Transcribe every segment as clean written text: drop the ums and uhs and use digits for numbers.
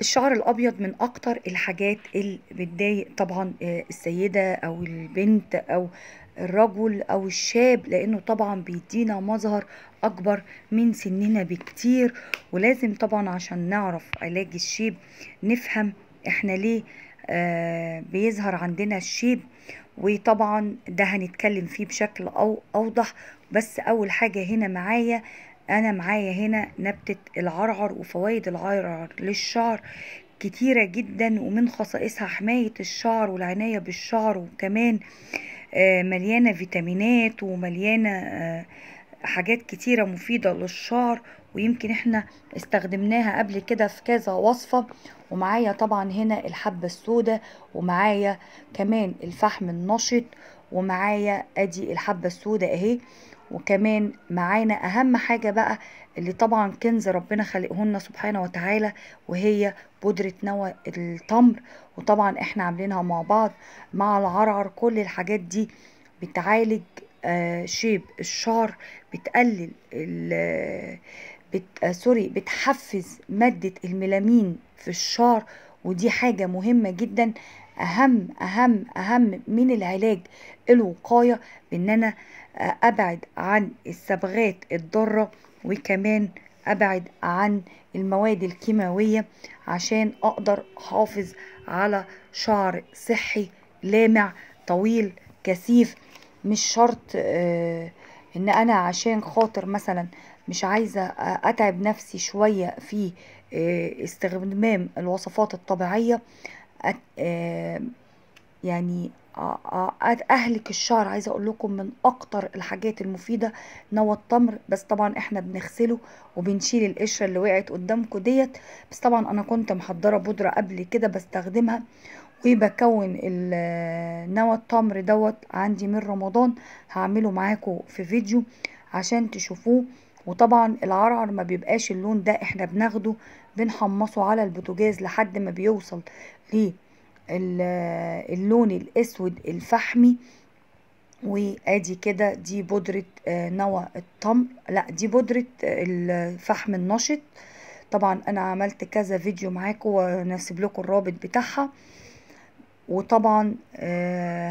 الشعر الابيض من اكتر الحاجات اللي بتضايق طبعا السيده او البنت او الرجل او الشاب، لانه طبعا بيدينا مظهر اكبر من سننا بكتير. ولازم طبعا عشان نعرف علاج الشيب نفهم احنا ليه بيظهر عندنا الشيب، وطبعا ده هنتكلم فيه بشكل او اوضح. بس اول حاجه هنا معايا هنا نبتة العرعر وفوائد العرعر للشعر كتيرة جدا، ومن خصائصها حماية الشعر والعناية بالشعر، وكمان مليانة فيتامينات ومليانة حاجات كتيرة مفيدة للشعر، ويمكن احنا استخدمناها قبل كده في كذا وصفة. ومعايا طبعا هنا الحبة السوداء، ومعايا كمان الفحم النشط، ومعايا ادي الحبة السوداء اهي. وكمان معانا اهم حاجة بقى اللي طبعا كنز ربنا خلقهن سبحانه وتعالى، وهي بودرة نوى التمر، وطبعا احنا عاملينها مع بعض مع العرعر. كل الحاجات دي بتعالج شيب الشعر، بتقلل بتحفز مادة الميلامين في الشعر، ودي حاجة مهمة جدا، اهم اهم اهم من العلاج الوقاية، بان انا ابعد عن الصبغات الضارة، وكمان ابعد عن المواد الكيماوية عشان اقدر احافظ على شعر صحي لامع طويل كثيف. مش شرط ان انا عشان خاطر مثلا مش عايزة اتعب نفسي شوية في استخدام الوصفات الطبيعية، يعني اهلك الشعر. عايزه اقول لكم من اكتر الحاجات المفيده نوى التمر، بس طبعا احنا بنغسله وبنشيل القشره اللي وقعت قدامكم ديت. بس طبعا انا كنت محضره بودره قبل كده بستخدمها، وبكون نوى التمر دوت عندي من رمضان، هعمله معاكم في فيديو عشان تشوفوه. وطبعا العرعر ما بيبقاش اللون ده، احنا بناخده بنحمصه على البوتاجاز لحد ما بيوصل اللون الاسود الفحمي. وادي كده دي بودرة نوى التمر، لا دي بودرة الفحم النشط. طبعا انا عملت كذا فيديو معاكم ونسيب لكم الرابط بتاعها. وطبعا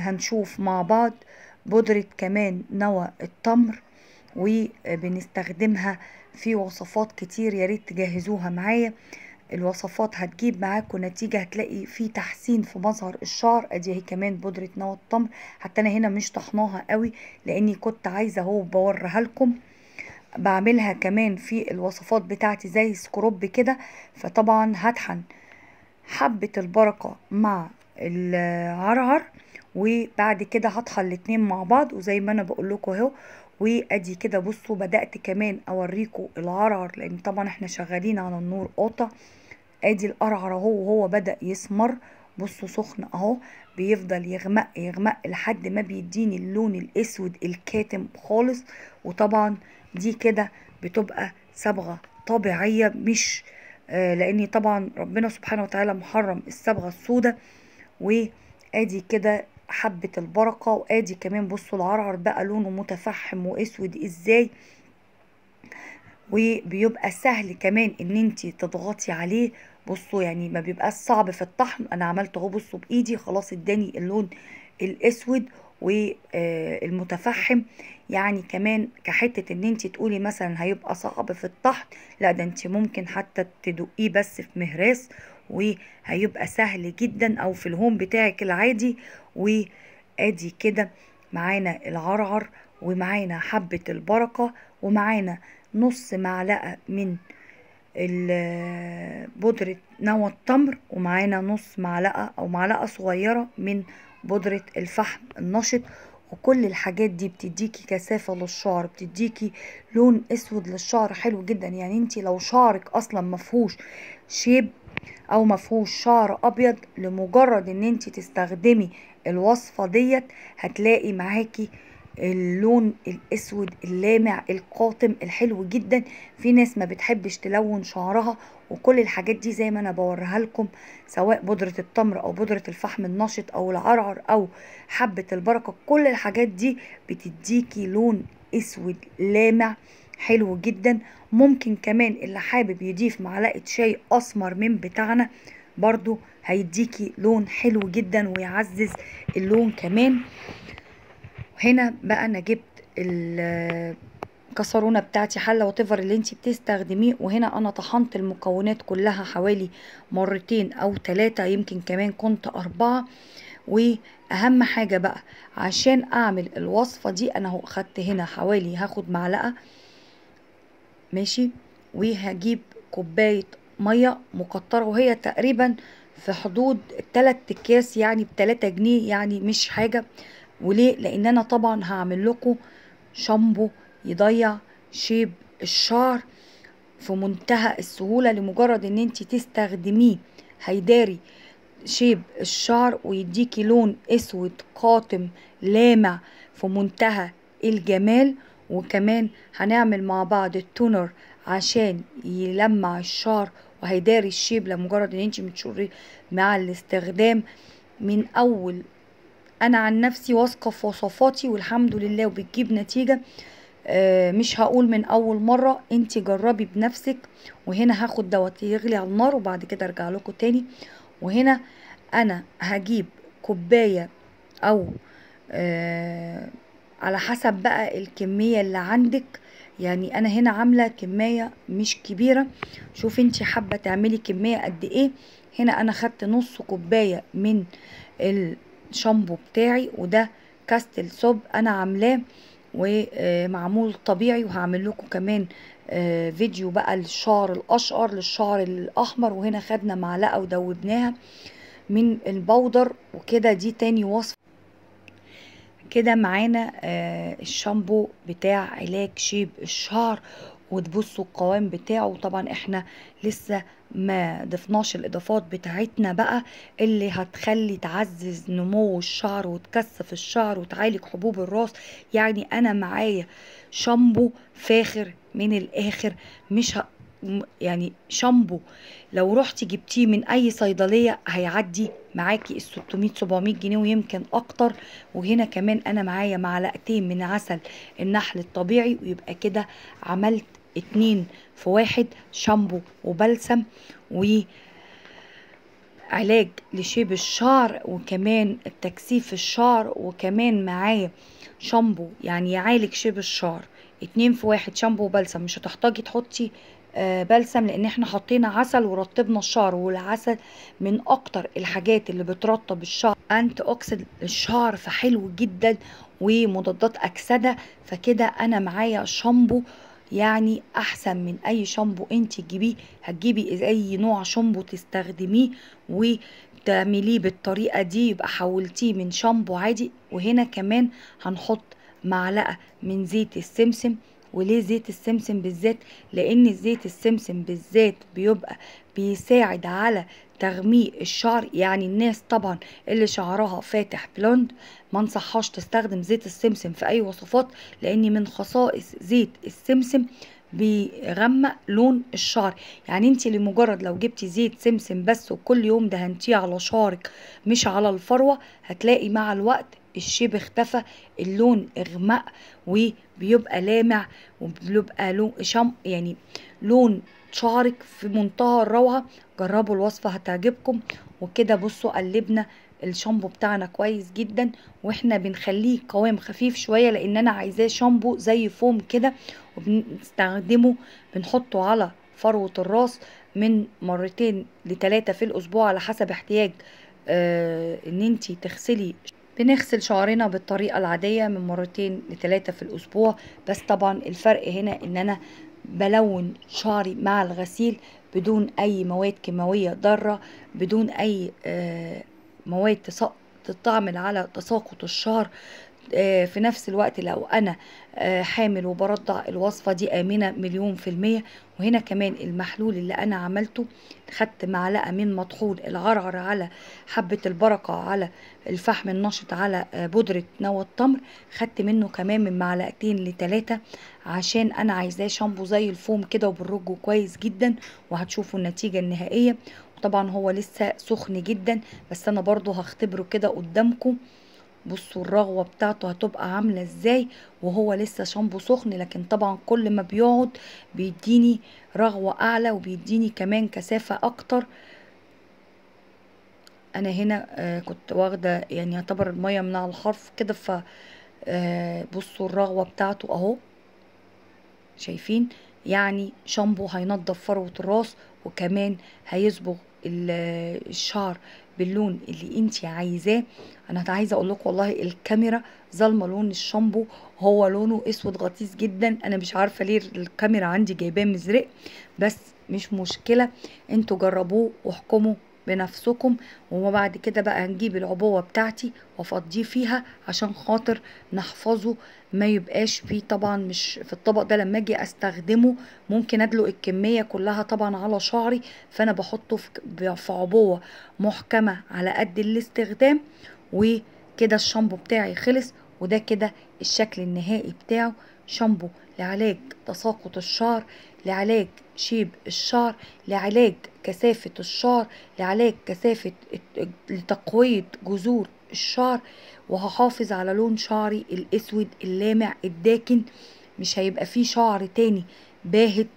هنشوف مع بعض بودرة كمان نوى التمر، وبنستخدمها في وصفات كتير. يا ريت تجهزوها معايا، الوصفات هتجيب معاكم نتيجة، هتلاقي في تحسين في مظهر الشعر. ادي هي كمان بودرة نوى التمر، حتى انا هنا مش طحناها قوي لاني كنت عايزة اهو بوريها لكم، بعملها كمان في الوصفات بتاعتي زي سكروب كده. فطبعا هطحن حبة البركة مع العرعر، وبعد كده هطحن الاتنين مع بعض، وزي ما انا بقول لكم اهو. وادي كده بصوا بدأت كمان اوريكم العرعر، لان طبعا احنا شغالين على النور قاطع. ادي القرعر اهو، وهو بدأ يسمر، بصوا سخن اهو، بيفضل يغمق يغمق لحد ما بيديني اللون الاسود الكاتم خالص. وطبعا دي كده بتبقى صبغة طبيعية، مش لاني طبعا ربنا سبحانه وتعالى محرم الصبغة السوداء. وادي كده حبة البركة، وادي كمان بصوا العرعر بقى لونه متفحم واسود ازاي، وبيبقى سهل كمان ان انتي تضغطي عليه. بصوا يعني ما بيبقى صعب في الطحن، انا عملت اهو بصوا بايدي، خلاص اداني اللون الاسود والمتفحم. يعني كمان كحتة ان انتي تقولي مثلا هيبقى صعب في الطحن، لا ده انتي ممكن حتى تدقيه بس في مهراس وهيبقى سهل جدا، او في الهوم بتاعك العادي. وادي كده معانا العرعر، ومعانا حبة البركة، ومعانا نص معلقة من بودرة نوى التمر، ومعانا نص معلقة او معلقة صغيرة من بودرة الفحم النشط. وكل الحاجات دي بتديكي كثافة للشعر، بتديكي لون اسود للشعر حلو جدا. يعني انتي لو شعرك اصلا مفهوش شيب او مفهوش شعر ابيض، لمجرد ان انتي تستخدمي الوصفة ديت هتلاقي معاكي اللون الاسود اللامع القاتم الحلو جدا. في ناس ما بتحبش تلون شعرها، وكل الحاجات دي زي ما انا بوريها لكم، سواء بودرة التمر او بودرة الفحم النشط او العرعر او حبة البركة، كل الحاجات دي بتديكي لون اسود لامع حلو جدا. ممكن كمان اللي حابب يضيف معلقة شاي اسمر من بتاعنا برضو هيديكي لون حلو جدا ويعزز اللون كمان. هنا بقى انا جبت الكسرونه بتاعتي، حله واتيفر اللي انتي بتستخدميه. وهنا انا طحنت المكونات كلها حوالي مرتين او 3، يمكن كمان كنت 4. واهم حاجه بقى عشان اعمل الوصفه دي انا اهو اخدت هنا حوالي، هاخد معلقه ماشي، وهجيب كوبايه ميه مكتره، وهي تقريبا في حدود 3 اكياس يعني ب3 جنيه، يعني مش حاجه. وليه؟ لان انا طبعا هعمل لكم شامبو يضيع شيب الشعر في منتهى السهوله، لمجرد ان انت تستخدميه هيداري شيب الشعر ويديكي لون اسود قاتم لامع في منتهى الجمال. وكمان هنعمل مع بعض التونر عشان يلمع الشعر وهيداري الشيب، لمجرد ان انت بتشربيه مع الاستخدام. من اول انا عن نفسي واثقه في وصفاتي والحمد لله وبتجيب نتيجه، مش هقول من اول مره، انت جربي بنفسك. وهنا هاخد دوت يغلي على النار وبعد كده ارجع لكم تاني. وهنا انا هجيب كوبايه او على حسب بقى الكميه اللي عندك، يعني انا هنا عامله كميه مش كبيره، شوفي انت حابه تعملي كميه قد ايه. هنا انا خدت نص كوبايه من الشامبو بتاعي، وده كاستل سوب انا عاملاه ومعمول طبيعي، وهعمل لكم كمان فيديو بقى للشعر الاشقر للشعر الاحمر. وهنا خدنا معلقه ودوبناها من البودر وكده. دي تاني وصفه كده معانا، الشامبو بتاع علاج شيب الشعر. وتبصوا القوام بتاعه، طبعا احنا لسه ما ضفناش الاضافات بتاعتنا بقى اللي هتخلي تعزز نمو الشعر وتكثف الشعر وتعالج حبوب الراس. يعني انا معايا شامبو فاخر من الاخر، مش يعني شامبو لو رحتي جبتيه من اي صيدليه هيعدي معاكي ال 600 700 جنيه ويمكن اكتر. وهنا كمان انا معايا معلقتين من عسل النحل الطبيعي، ويبقى كده عملت 2 في 1 شامبو وبلسم وعلاج لشيب الشعر وكمان تكثيف الشعر. وكمان معايا شامبو يعني يعالج شيب الشعر 2 في 1 شامبو وبلسم. مش هتحتاجي تحطي بلسم لان احنا حطينا عسل ورطبنا الشعر، والعسل من اكتر الحاجات اللي بترطب الشعر، انت اوكسيد الشعر فحلو جدا، ومضادات اكسده. فكده انا معايا شامبو يعني احسن من اي شامبو انت تجيبيه. هتجيبي اي نوع شامبو تستخدميه وتعمليه بالطريقه دي، يبقى حولتيه من شامبو عادي. وهنا كمان هنحط معلقه من زيت السمسم. وليه زيت السمسم بالذات؟ لان زيت السمسم بالذات بيبقى بيساعد على تغميق الشعر. يعني الناس طبعا اللي شعرها فاتح بلوند ما انصحهاش تستخدم زيت السمسم في اي وصفات، لان من خصائص زيت السمسم بيغمق لون الشعر. يعني انت لمجرد لو جبتي زيت سمسم بس وكل يوم دهنتيه على شعرك مش على الفروه، هتلاقي مع الوقت الشيب اختفى، اللون اغمق وبيبقى لامع، وبيبقى لون يعني لون شعرك في منتهى الروعه. جربوا الوصفه هتعجبكم. وكده بصوا قلبنا الشامبو بتاعنا كويس جدا، واحنا بنخليه قوام خفيف شويه لان انا عايزاه شامبو زي فوم كده، وبنستخدمه بنحطه على فروه الراس من 2 ل 3 في الاسبوع على حسب احتياج ان انتي تغسلي. بنغسل شعرنا بالطريقه العاديه من 2 ل 3 في الاسبوع، بس طبعا الفرق هنا ان انا بلون شعري مع الغسيل بدون اي مواد كيماويه ضاره، بدون اي مواد تعمل على تساقط الشعر. في نفس الوقت لو انا حامل وبرضع، الوصفه دي امنه مليون %. وهنا كمان المحلول اللي انا عملته، خدت معلقه من مطحون العرعر على حبه البركه على الفحم النشط على بودره نوى التمر، خدت منه كمان من 2 ل 3 عشان انا عايزاه شامبو زي الفوم كده وبالرج كويس جدا. وهتشوفوا النتيجه النهائيه. وطبعا هو لسه سخن جدا، بس انا برضو هختبره كده قدامكم بصوا الرغوه بتاعته هتبقى عامله ازاي وهو لسه شامبو سخن، لكن طبعا كل ما بيقعد بيديني رغوه اعلى وبيديني كمان كثافه اكتر. انا هنا كنت واخده يعني يعتبر الميه من على الحرف كده، ف بصوا الرغوه بتاعته اهو، شايفين يعني شامبو هينضف فروه الراس وكمان هيصبغ الشعر باللون اللي انتي عايزاه. انا عايزه اقول لكم والله الكاميرا ظالمه لون الشامبو، هو لونه اسود غطيس جدا، انا مش عارفه ليه الكاميرا عندي جايباه مزرق، بس مش مشكله، انتوا جربوه واحكموا بنفسكم. وما بعد كده بقى هنجيب العبوه بتاعتي وافضيه فيها عشان خاطر نحفظه، ما يبقاش فيه طبعا مش في الطبق ده لما اجي استخدمه ممكن ادلق الكميه كلها طبعا على شعري، فانا بحطه في عبوه محكمه على قد الاستخدام. وكده الشامبو بتاعي خلص، وده كده الشكل النهائي بتاعه، شامبو لعلاج تساقط الشعر، لعلاج شيب الشعر، لعلاج كثافة الشعر، لعلاج كثافة لتقوية جذور الشعر، وهحافظ على لون شعري الاسود اللامع الداكن، مش هيبقى فيه شعر تاني باهت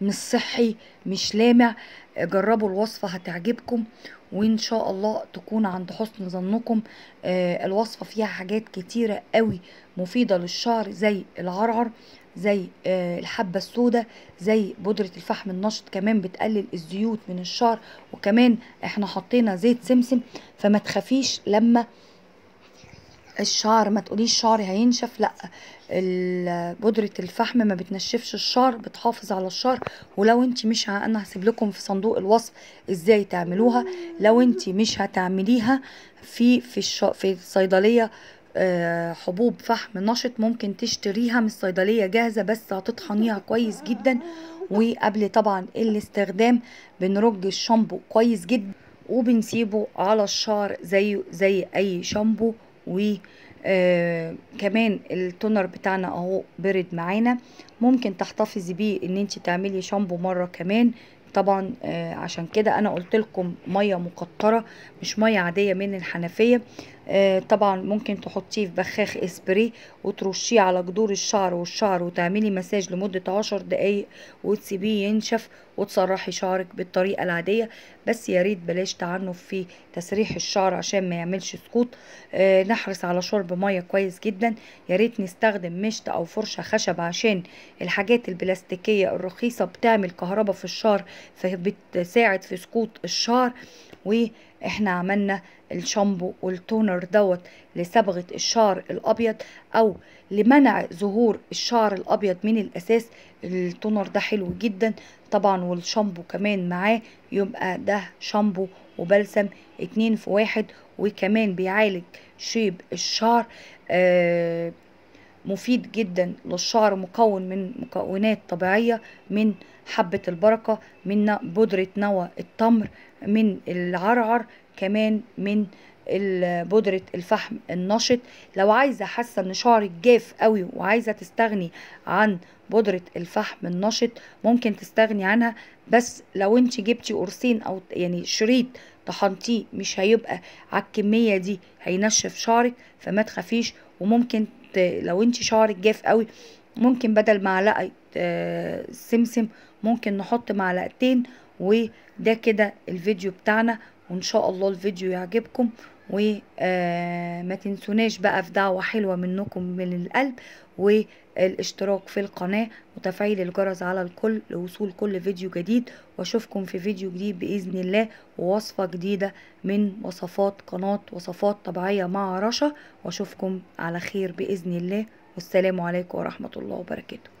مش صحي مش لامع. جربوا الوصفة هتعجبكم وان شاء الله تكون عند حسن ظنكم. الوصفة فيها حاجات كتيرة قوي مفيدة للشعر، زي العرعر، زي الحبة السوداء، زي بودرة الفحم النشط، كمان بتقلل الزيوت من الشعر، وكمان احنا حطينا زيت سمسم، فما تخافيش لما الشعر ما تقوليش شعري هينشف، لا بودرة الفحم ما بتنشفش الشعر، بتحافظ على الشعر. ولو انت مش انا هسيب لكم في صندوق الوصف ازاي تعملوها، لو انت مش هتعمليها في الصيدليه حبوب فحم نشط ممكن تشتريها من الصيدليه جاهزه، بس هتطحنيها كويس جدا. وقبل طبعا الاستخدام بنرج الشامبو كويس جدا وبنسيبه على الشعر زي اي شامبو. كمان التونر بتاعنا اهو برد معانا، ممكن تحتفظي بيه ان انت تعملي شامبو مره كمان طبعا. عشان كده انا قلت لكم ميه مقطره مش ميه عاديه من الحنفيه. طبعا ممكن تحطيه في بخاخ اسبري وترشيه على جذور الشعر والشعر وتعملي مساج لمده 10 دقايق وتسيبيه ينشف وتسرحي شعرك بالطريقه العاديه، بس يا ريت بلاش تعنف في تسريح الشعر عشان ما يعملش سقوط. نحرص على شرب ميه كويس جدا، يا ريت نستخدم مشط او فرشه خشب عشان الحاجات البلاستيكيه الرخيصه بتعمل كهرباء في الشعر فبتساعد في سقوط الشعر. واحنا عملنا الشامبو والتونر دوت لصبغه الشعر الابيض او لمنع ظهور الشعر الابيض من الاساس. التونر ده حلو جدا طبعا والشامبو كمان معاه، يبقى ده شامبو وبلسم 2 في 1، وكمان بيعالج شيب الشعر، مفيد جدا للشعر، مكون من مكونات طبيعية، من حبة البركة، من بودرة نوى التمر، من العرعر، كمان من بودرة الفحم النشط. لو عايزة حاسة ان شعرك جاف قوي وعايزة تستغني عن بودرة الفحم النشط ممكن تستغني عنها، بس لو انت جبتي قرصين او يعني شريط طحنتيه مش هيبقى على الكمية دي، هينشف شعرك فما تخافيش. وممكن لو انت شعرك جاف قوي ممكن بدل معلقه سمسم ممكن نحط معلقتين. وده كده الفيديو بتاعنا، وان شاء الله الفيديو يعجبكم، وما تنسوناش بقى في دعوه حلوه منكم من القلب، والاشتراك في القناه وتفعيل الجرس على الكل لوصول كل فيديو جديد. واشوفكم في فيديو جديد باذن الله ووصفه جديده من وصفات قناه وصفات طبيعيه مع رشا، واشوفكم على خير باذن الله، والسلام عليكم ورحمه الله وبركاته.